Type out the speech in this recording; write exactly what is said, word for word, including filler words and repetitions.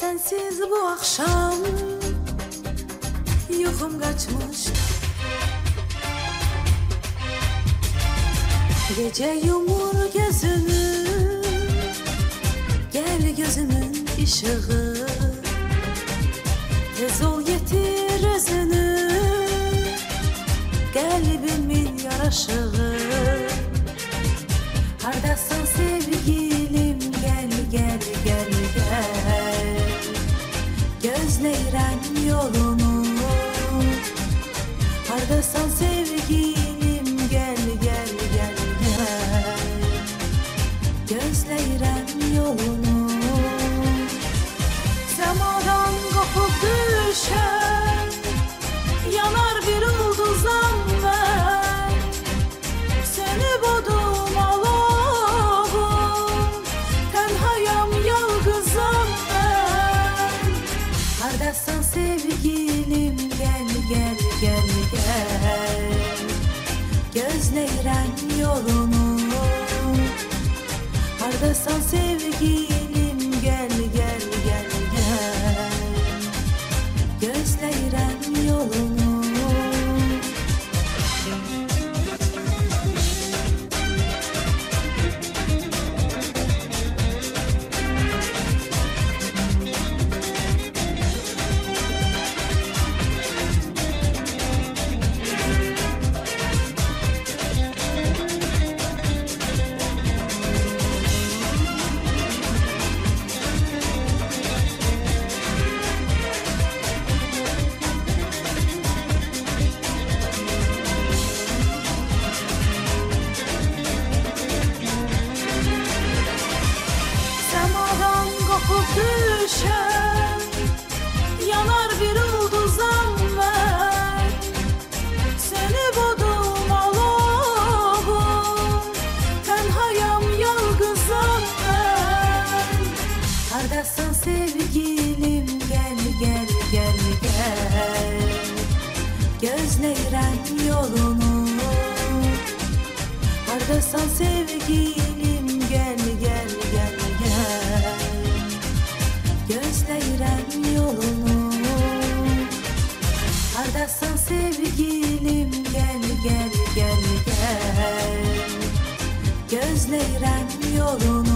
sensiz bu akşam yuhum kaçmış. Gece yumur gözünü, gel gözümün ışığı, tez ol yetir özünü, kalbimin yaraşığı. Hardasan sevgilim gel gel gel gel, gözleyirəm yolunu. Hardasan sevgilim gel gel gel gel, gözleyirəm yolunu. Səmadan qopub düşər, yanar bir ulduzam mən, səni budum alovum, tənhayam yalqızam mən. Hardasan sevgilim gəl gəl gəl gəl, gözləyirəm yolunu. Hardasan sevgilim gəl gəl gəl gəl, gözləyirəm yolunu. Düşer, yanar bir ulduzam ben, seni budum alovum, tenhayam yalqızam ben. Hardasan sevgilim gel gel gel gel, gözləyirəm yolunu. Hardasan sevgilim gel gel gel gel, gözləyirəm yolunu. Hardasan sevgilim gəl gəl gəl gəl, gözləyirəm yolunu.